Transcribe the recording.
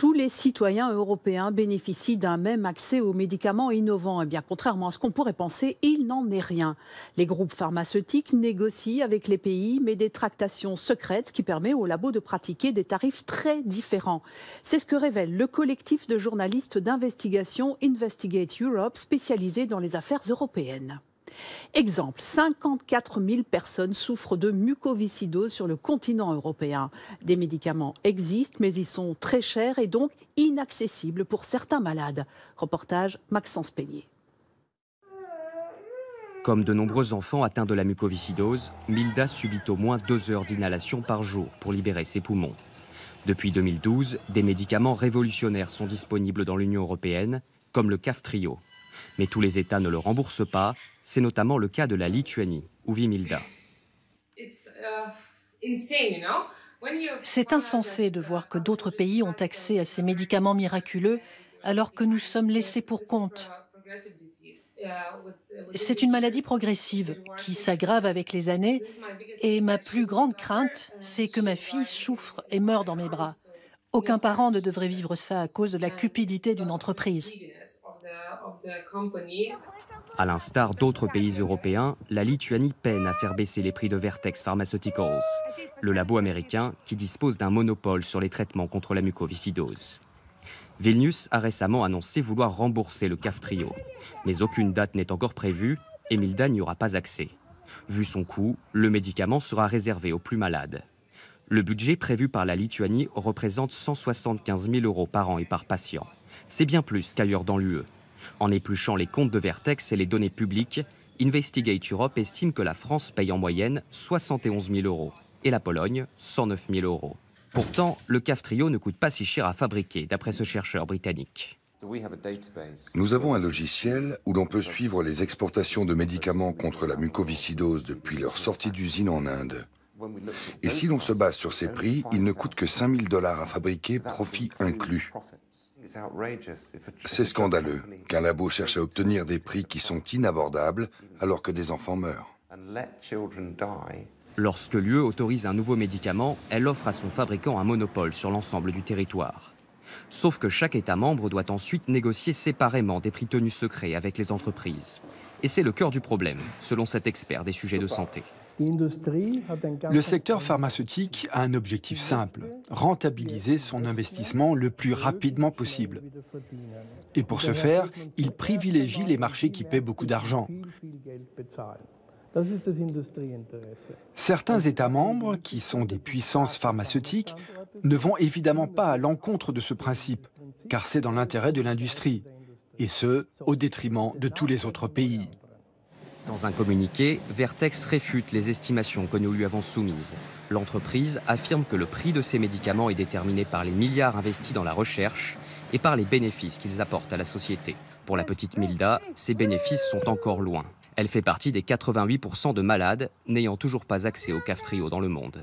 tous les citoyens européens bénéficient d'un même accès aux médicaments innovants. Et bien, contrairement à ce qu'on pourrait penser, il n'en est rien. Les groupes pharmaceutiques négocient avec les pays, mais des tractations secrètes, ce qui permet aux labos de pratiquer des tarifs très différents. C'est ce que révèle le collectif de journalistes d'investigation Investigate Europe, spécialisé dans les affaires européennes. Exemple, 54 000 personnes souffrent de mucoviscidose sur le continent européen. Des médicaments existent, mais ils sont très chers et donc inaccessibles pour certains malades. Reportage Maxence Peigné. Comme de nombreux enfants atteints de la mucoviscidose, Milda subit au moins 2 heures d'inhalation par jour pour libérer ses poumons. Depuis 2012, des médicaments révolutionnaires sont disponibles dans l'Union européenne, comme le Kaftrio. Mais tous les États ne le remboursent pas. C'est notamment le cas de la Lituanie, où vit Milda. C'est insensé de voir que d'autres pays ont accès à ces médicaments miraculeux alors que nous sommes laissés pour compte. C'est une maladie progressive qui s'aggrave avec les années et ma plus grande crainte, c'est que ma fille souffre et meure dans mes bras. Aucun parent ne devrait vivre ça à cause de la cupidité d'une entreprise. À l'instar d'autres pays européens, la Lituanie peine à faire baisser les prix de Vertex Pharmaceuticals, le labo américain qui dispose d'un monopole sur les traitements contre la mucoviscidose. Vilnius a récemment annoncé vouloir rembourser le Kaftrio, mais aucune date n'est encore prévue et Milda n'y aura pas accès. Vu son coût, le médicament sera réservé aux plus malades. Le budget prévu par la Lituanie représente 175 000 € par an et par patient. C'est bien plus qu'ailleurs dans l'UE. En épluchant les comptes de Vertex et les données publiques, Investigate Europe estime que la France paye en moyenne 71 000 € et la Pologne 109 000 €. Pourtant, le Kaftrio ne coûte pas si cher à fabriquer, d'après ce chercheur britannique. Nous avons un logiciel où l'on peut suivre les exportations de médicaments contre la mucoviscidose depuis leur sortie d'usine en Inde. Et si l'on se base sur ces prix, ils ne coûtent que 5 000 $ à fabriquer, profit inclus. C'est scandaleux qu'un labo cherche à obtenir des prix qui sont inabordables alors que des enfants meurent. Lorsque l'UE autorise un nouveau médicament, elle offre à son fabricant un monopole sur l'ensemble du territoire. Sauf que chaque État membre doit ensuite négocier séparément des prix tenus secrets avec les entreprises. Et c'est le cœur du problème, selon cet expert des sujets de santé. Le secteur pharmaceutique a un objectif simple, rentabiliser son investissement le plus rapidement possible. Et pour ce faire, il privilégie les marchés qui paient beaucoup d'argent. Certains États membres, qui sont des puissances pharmaceutiques, ne vont évidemment pas à l'encontre de ce principe, car c'est dans l'intérêt de l'industrie, et ce, au détriment de tous les autres pays. Dans un communiqué, Vertex réfute les estimations que nous lui avons soumises. L'entreprise affirme que le prix de ces médicaments est déterminé par les milliards investis dans la recherche et par les bénéfices qu'ils apportent à la société. Pour la petite Milda, ces bénéfices sont encore loin. Elle fait partie des 88 % de malades n'ayant toujours pas accès au Kaftrio dans le monde.